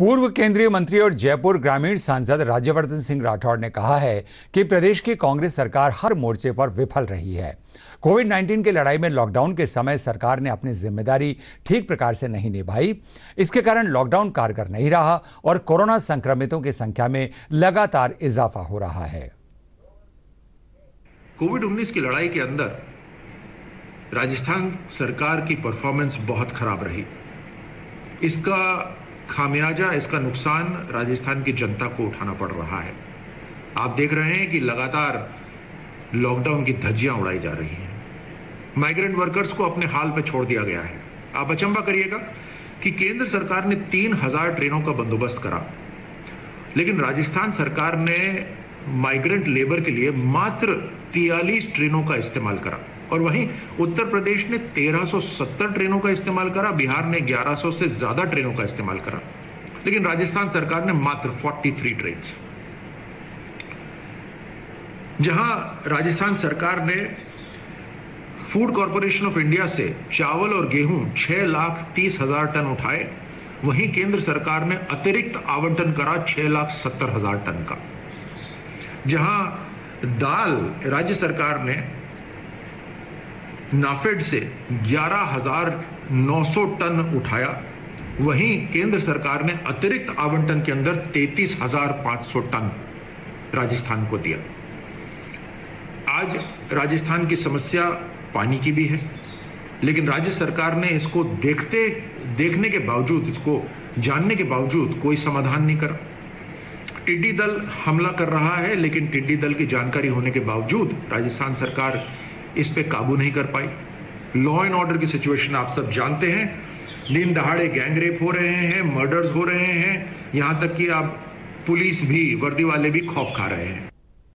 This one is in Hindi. पूर्व केंद्रीय मंत्री और जयपुर ग्रामीण सांसद राज्यवर्धन सिंह राठौड़ ने कहा है कि प्रदेश की कांग्रेस सरकार हर मोर्चे पर विफल रही है। कोविड-19 की लड़ाई में लॉकडाउन के समय सरकार ने अपनी जिम्मेदारी ठीक प्रकार से नहीं निभाई। इसके कारण लॉकडाउन कारगर नहीं रहा और कोरोना संक्रमितों की संख्या में लगातार इजाफा हो रहा है। कोविड-19 की लड़ाई के अंदर राजस्थान सरकार की परफॉर्मेंस बहुत खराब रही। इसका खामियाजा, इसका नुकसान राजस्थान की जनता को उठाना पड़ रहा है। आप देख रहे हैं कि लगातार लॉकडाउन की धज्जियां उड़ाई जा रही हैं। माइग्रेंट वर्कर्स को अपने हाल पे छोड़ दिया गया है। आप अचंभा करिएगा कि केंद्र सरकार ने 3000 ट्रेनों का बंदोबस्त करा, लेकिन राजस्थान सरकार ने माइग्रेंट लेबर के लिए मात्र 43 ट्रेनों का इस्तेमाल करा। और वहीं उत्तर प्रदेश ने 1370 ट्रेनों का इस्तेमाल करा, बिहार ने 1100 से ज्यादा ट्रेनों का इस्तेमाल करा, लेकिन राजस्थान सरकार ने मात्र 43 ट्रेन। जहां राजस्थान सरकार ने फूड कॉरपोरेशन ऑफ इंडिया से चावल और गेहूं 6,30,000 टन उठाए, वहीं केंद्र सरकार ने अतिरिक्त आवंटन करा 6,70,000 टन का। जहां दाल राज्य सरकार ने नाफेड से 11,900 टन उठाया, वहीं केंद्र सरकार ने अतिरिक्त आवंटन के अंदर 33,500 टन राजस्थान को दिया। आज राजस्थान की समस्या पानी की भी है, लेकिन राज्य सरकार ने इसको देखने के बावजूद, इसको जानने के बावजूद कोई समाधान नहीं करा। टिड्डी दल हमला कर रहा है, लेकिन टिड्डी दल की जानकारी होने के बावजूद राजस्थान सरकार इस पे काबू नहीं कर पाई। लॉ एंड ऑर्डर की सिचुएशन आप सब जानते हैं। दिन दहाड़े गैंग रेप हो रहे हैं, मर्डर्स हो रहे हैं, यहां तक कि आप पुलिस भी, वर्दी वाले भी खौफ खा रहे हैं।